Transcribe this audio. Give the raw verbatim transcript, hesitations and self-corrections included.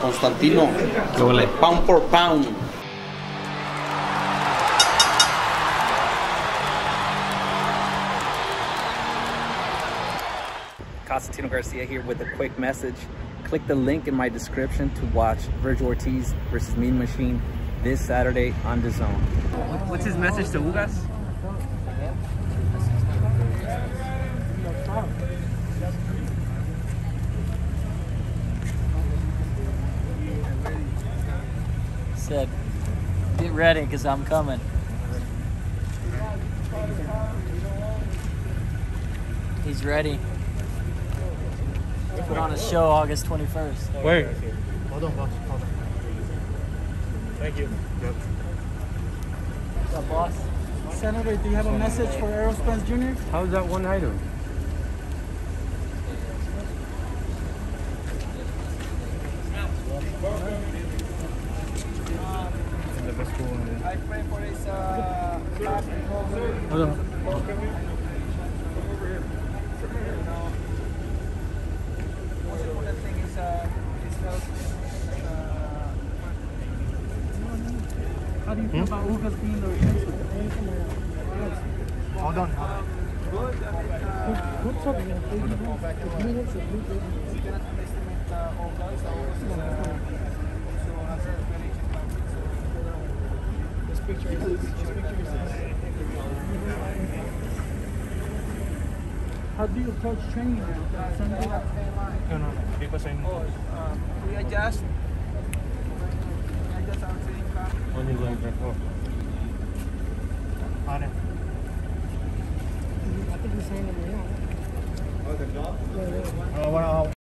Constantino, vale. Pound por pound. Constantino Garcia here with a quick message. Click the link in my description to watch Virgil Ortiz versus Mean Machine this Saturday on D A Z N. What's his message to Ugas? Said, get ready because I'm coming. He's ready. Put on a show August twenty-first. Wait. Hold on, boss. Hold on. Thank you. Yep. What's up, boss? Senator, do you have a message for Errol Spence Junior? How's that one item? The best one. I pray for his uh, hold on. Over here. How do you feel about Ugas being the replacement? Hold on. What's up? This picture How do you approach training now? No, no, because I know. We adjust. I just have to back. Only like that. On it. I think he's saying it right now. Oh, the dog? Yeah, yeah.